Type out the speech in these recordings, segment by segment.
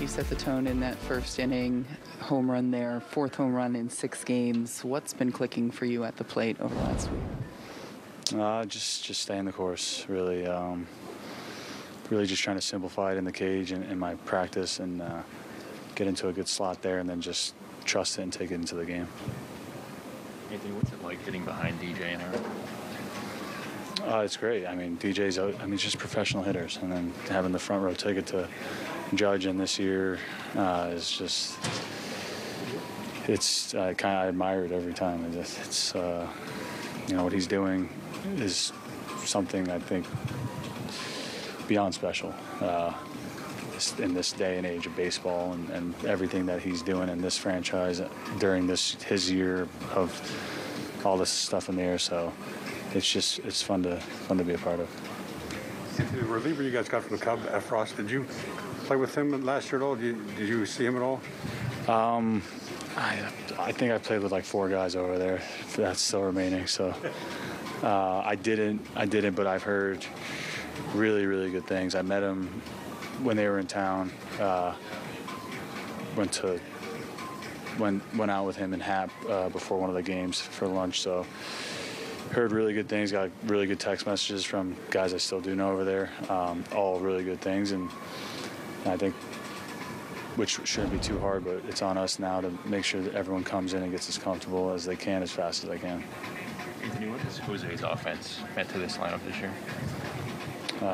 You set the tone in that first inning, home run there, fourth home run in 6 games. What's been clicking for you at the plate over the last week? Just staying the course, really. Really just trying to simplify it in the cage and in my practice and get into a good slot there and then just trust it and take it into the game. Anthony, what's it like hitting behind DJ and Eric? It's great. I mean, DJ's out. I mean, just professional hitters, and then having the front row ticket to Judge in this year is just, it's kind of, I admire it every time. It's you know, what he's doing is something I think beyond special in this day and age of baseball, and everything that he's doing in this franchise during his year of all this stuff in the air. So it's just, it's fun to be a part of. The reliever you guys got from the Cubs, Effross, did you play with him last year at all? Did you see him at all? I think I played with like 4 guys over there. That's still remaining. So I didn't, but I've heard really, really good things. I met him when they were in town. Went out with him and Hap before one of the games for lunch. So. Heard really good things, got really good text messages from guys I still do know over there. All really good things, and I think, which shouldn't be too hard, but it's on us now to make sure that everyone comes in and gets as comfortable as they can, as fast as they can. Anthony, what has Jose's offense meant to this lineup this year?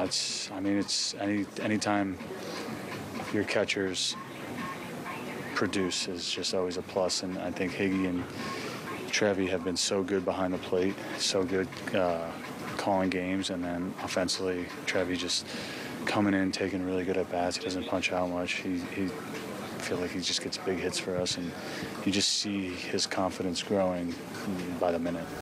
It's anytime your catchers produce is just always a plus, and I think Higgy and Trevi have been so good behind the plate, so good calling games, and then offensively, Trevi just coming in, taking really good at bats. He doesn't punch out much. He feel like he just gets big hits for us, and you just see his confidence growing by the minute.